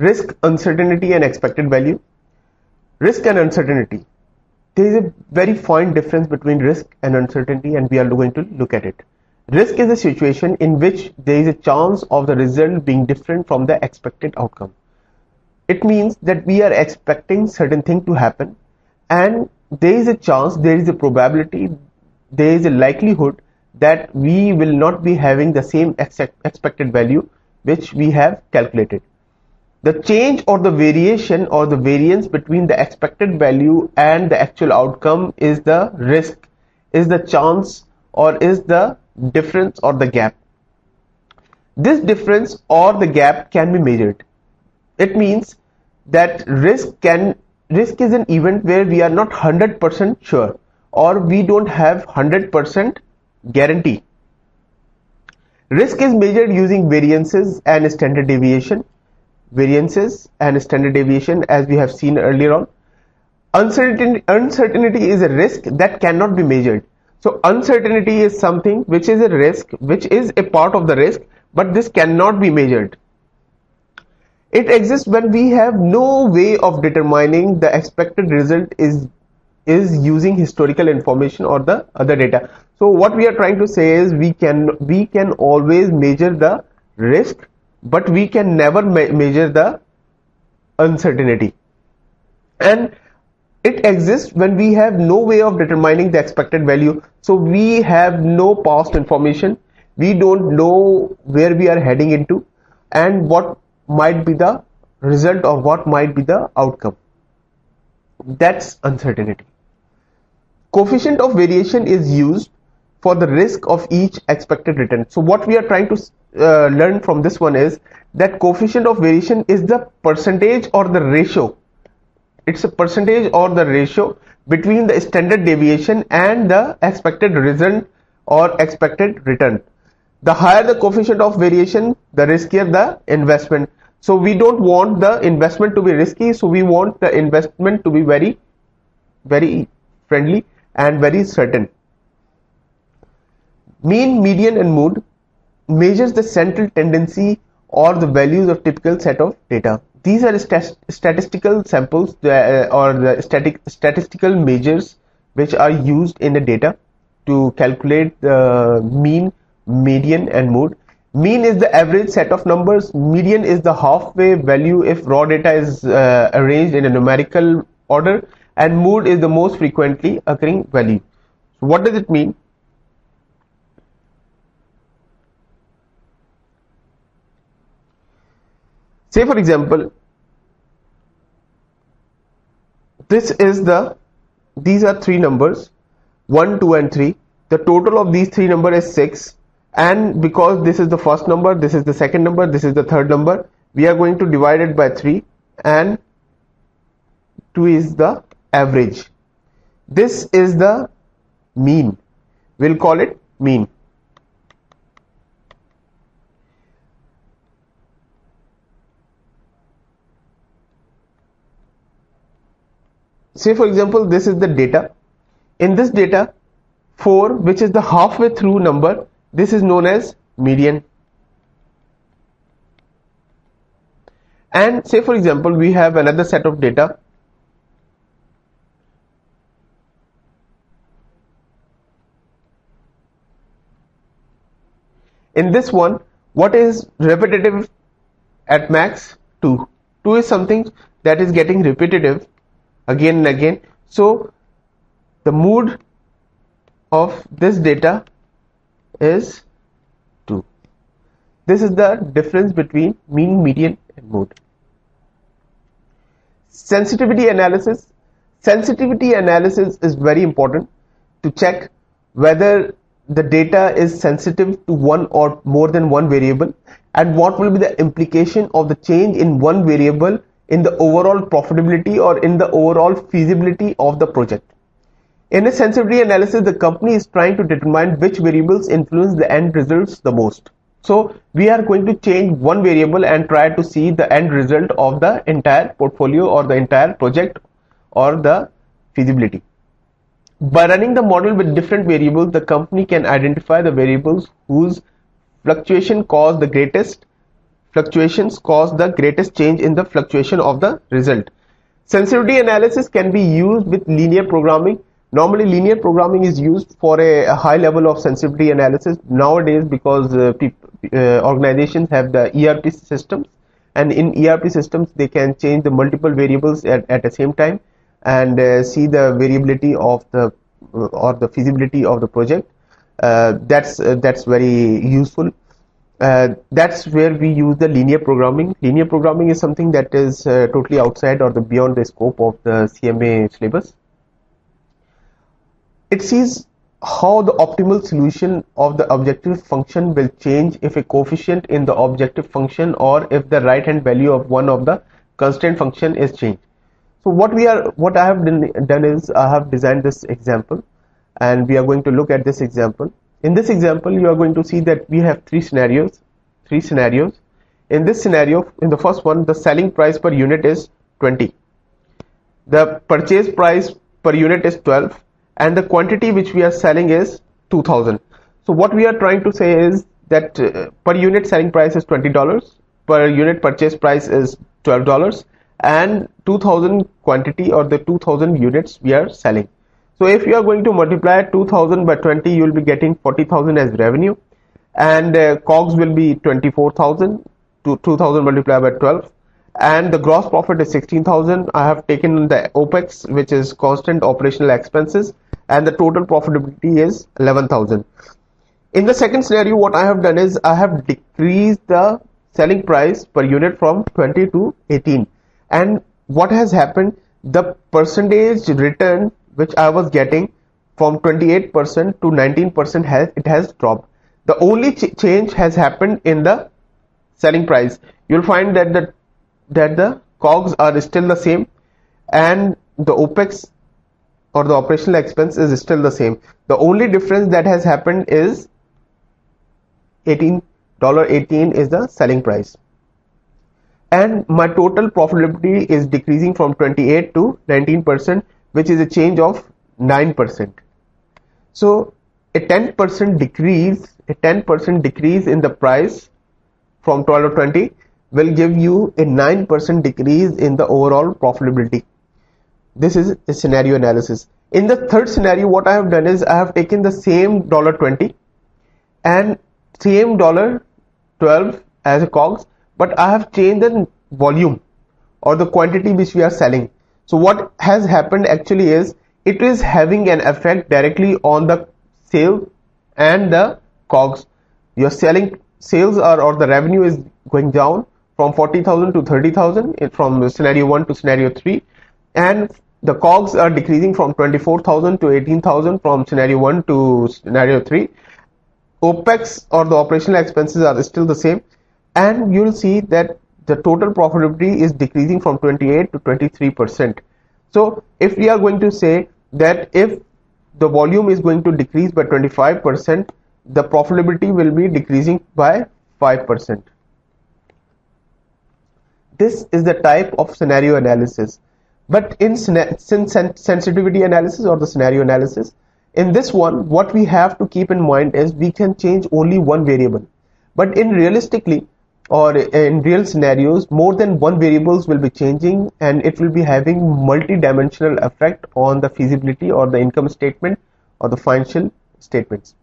Risk, uncertainty and expected value. Risk and uncertainty. There is a very fine difference between risk and uncertainty, and we are going to look at it. Risk is a situation in which there is a chance of the result being different from the expected outcome. It means that we are expecting certain thing to happen, and there is a chance, there is a probability, there is a likelihood that we will not be having the same expected value which we have calculated. The change or the variation or the variance between the expected value and the actual outcome is the risk, is the chance, or is the difference or the gap. This difference or the gap can be measured. It means that risk is an event where we are not 100% sure, or we don't have 100% guarantee. Risk is measured using variances and standard deviation. Variances and standard deviation, as we have seen earlier on. Uncertainty is a risk that cannot be measured. So uncertainty is something which is a risk, which is a part of the risk, but this cannot be measured. It exists when we have no way of determining the expected result is using historical information or the other data. So what we are trying to say is we can always measure the risk, but we can never measure the uncertainty. And it exists when we have no way of determining the expected value. So we have no past information, we don't know where we are heading into and what might be the result or what might be the outcome. That's uncertainty. Coefficient of variation is used for the risk of each expected return. So what we are trying to learn from this one is that coefficient of variation is the percentage or the ratio. It's a percentage or the ratio between the standard deviation and the expected result or expected return. The higher the coefficient of variation, the riskier the investment. So we don't want the investment to be risky, so we want the investment to be very, very friendly and very certain. Mean, median and mode measures the central tendency or the values of typical set of data. These are statistical samples or the statistical measures which are used in the data to calculate the mean, median and mode. Mean is the average set of numbers. Median is the halfway value if raw data is arranged in a numerical order, and mode is the most frequently occurring value. So what does it mean? Say for example, these are three numbers, 1, 2 and 3. The total of these three numbers is 6, and because this is the first number, this is the second number, this is the third number, we are going to divide it by 3, and 2 is the average. This is the mean. We'll call it mean. Say for example, this is the data. In this data, 4, which is the halfway through number, this is known as median. And say for example, we have another set of data. In this one, what is repetitive at max? 2. 2 is something that is getting repetitive again and again. So the mode of this data is 2. This is the difference between mean, median and mode. Sensitivity analysis. Sensitivity analysis is very important to check whether the data is sensitive to one or more than one variable, and what will be the implication of the change in one variable in the overall profitability or in the overall feasibility of the project. In a sensitivity analysis, the company is trying to determine which variables influence the end results the most. So we are going to change one variable and try to see the end result of the entire portfolio or the entire project or the feasibility. By running the model with different variables, the company can identify the variables whose fluctuation caused the greatest fluctuations cause the greatest change in the fluctuation of the result. Sensitivity analysis can be used with linear programming. Normally linear programming is used for a high level of sensitivity analysis nowadays, because organizations have the ERP systems, and in ERP systems they can change the multiple variables at the same time and see the variability of the or the feasibility of the project. That's very useful. That's where we use the linear programming. Linear programming is something that is totally outside or beyond the scope of the CMA syllabus. It sees how the optimal solution of the objective function will change if a coefficient in the objective function or if the right hand value of one of the constraint function is changed. So what I have done is I have designed this example, and we are going to look at this example. In this example, you are going to see that we have three scenarios. In this scenario, in the first one, the selling price per unit is 20, the purchase price per unit is 12, and the quantity which we are selling is 2000. So what we are trying to say is that per unit selling price is $20, per unit purchase price is $12, and 2000 quantity or the 2000 units we are selling. So if you are going to multiply 2000 by 20, you will be getting 40,000 as revenue, and COGS will be 24,000 to 2000 multiplied by 12, and the gross profit is 16,000. I have taken the OPEX, which is constant operational expenses, and the total profitability is 11,000. In the second scenario, what I have done is I have decreased the selling price per unit from 20 to 18, and what has happened, the percentage return which I was getting from 28% to 19% has dropped. The only change has happened in the selling price. You'll find that the COGS are still the same, and the OPEX or the operational expense is still the same. The only difference that has happened is $18 is the selling price, and my total profitability is decreasing from 28 to 19%, which is a change of 9%. So a 10% decrease, in the price from 12 to 20 will give you a 9% decrease in the overall profitability. This is a scenario analysis. In the third scenario, what I have done is I have taken the same $20 and same $12 as a COGS, but I have changed the volume or the quantity which we are selling. So what has happened actually is it is having an effect directly on the sale and the COGS. Your sales or the revenue is going down from 40,000 to 30,000 from scenario 1 to scenario 3, and the COGS are decreasing from 24,000 to 18,000 from scenario 1 to scenario 3. OPEX or the operational expenses are still the same, and you will see that the total profitability is decreasing from 28 to 23%. So if we are going to say that if the volume is going to decrease by 25%, the profitability will be decreasing by 5%. This is the type of scenario analysis. But in sensitivity analysis or the scenario analysis, in this one, what we have to keep in mind is we can change only one variable. But in realistically, or in real scenarios, more than one variables will be changing, and it will be having multi-dimensional effect on the feasibility or the income statement or the financial statements.